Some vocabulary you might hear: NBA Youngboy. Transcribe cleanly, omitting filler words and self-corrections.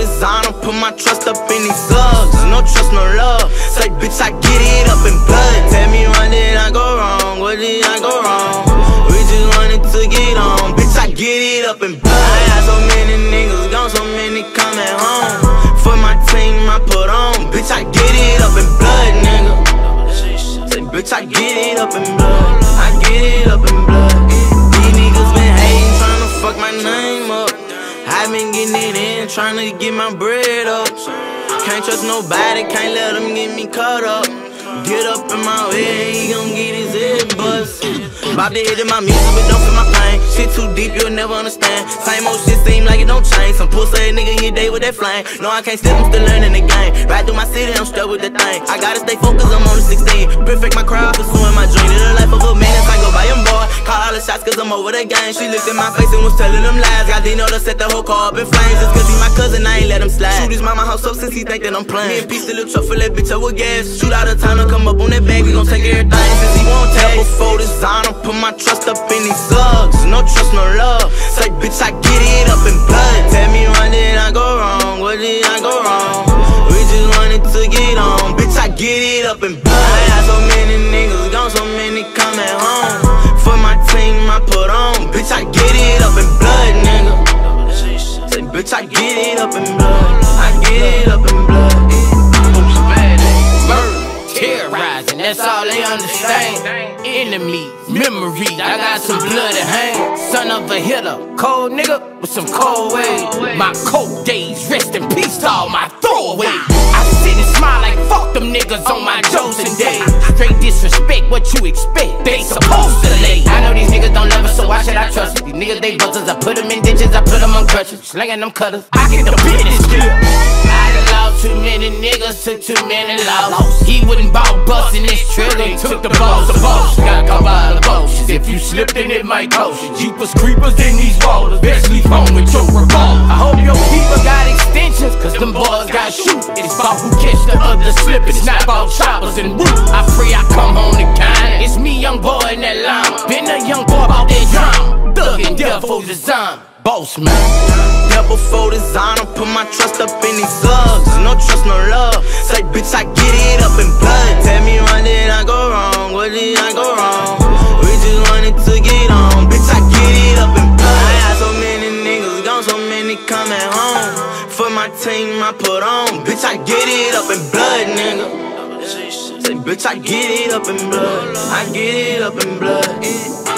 designer, put my trust up in these slugs. No trust, no love. Say, bitch, I get it up in blood. Tell me why did I go wrong? What did I go wrong? We just wanted to get on. Bitch, I get it up in blood. I had so many niggas gone, so many coming home. For my team, I put on. Bitch, I get it up in blood, nigga. Say, bitch, I get it up in blood. I get it up in blood. These niggas been hating, trying to fuck my name up. I've been getting it in, trying to get my bread up. Can't trust nobody, can't let them get me caught up. Get up in my way, he gon' get his head bust. Bob the hit in my music, but don't feel my pain. Shit too deep, you'll never understand. Same old shit seem like it don't change. Some pussy nigga hit day with that flame. No, I can't slip, I'm still learning the game. Ride through my city, I'm stuck with the thing. I gotta stay focused, I'm on the 16. Perfect my crowd, pursuing my dream. In the life of a man, it's like a by him boy. Call all the shots, cause I'm over the game. She looked in my face and was telling them lies. God, they know to set the whole car up in flames. Just cause he my cousin, I ain't let him slide. Shoot his mama house up since he think that I'm playing. Me and P still a truck, fill that bitch up with gas. Shoot out of time to come up on that bag, we gon' take everything since he won't tell. Before designer, put my trust up in these slugs. No trust, no love. Say, bitch, I get it up in blood. Tell me why did I go wrong? What did I go wrong? We just wanted to get on. Bitch, I get it up in blood. I had so many niggas gone, so many coming home. For my team, I put on. Bitch, I get it up in blood, nigga. Say, bitch, I get it up in blood. I get it up in blood. Terrorizing, that's all they understand. Enemies, memories, I got some blood to hang. Son of a hitter, cold nigga with some cold ways. My cold days, rest in peace to all my throwaways. I sit and smile like fuck them niggas on my chosen day. Straight disrespect, what you expect, they supposed to lay. I know these niggas don't love us, so why should I trust them? These niggas, they buzzers, I put them in ditches, I put them on crutches. Slinging them cutters, I get the business deal. Too many niggas took too many losses. He wouldn't ball bustin' this trigger, took the balls to balls. Got caught by the vultures. If you slipped in, it might cost you. Jeepers creepers in these ballers. Best leave home with your revolver. I hope your people got extensions, cause them boys got shoot. It's ball who catch the other slip. It's not ball choppers and root. I pray I come home to Ghana. It's me, young boy in that llama. Been a young boy about that drama. Thug and death for design. Boss man. Double fold designer, put my trust up in these slugs. No trust, no love. Say, bitch, I get it up in blood. Tell me why did I go wrong? What did I go wrong? We just wanted to get on. Bitch, I get it up in blood. I had so many niggas gone, so many coming home. For my team, I put on. Bitch, I get it up in blood, nigga. Say, bitch, I get it up in blood. I get it up in blood.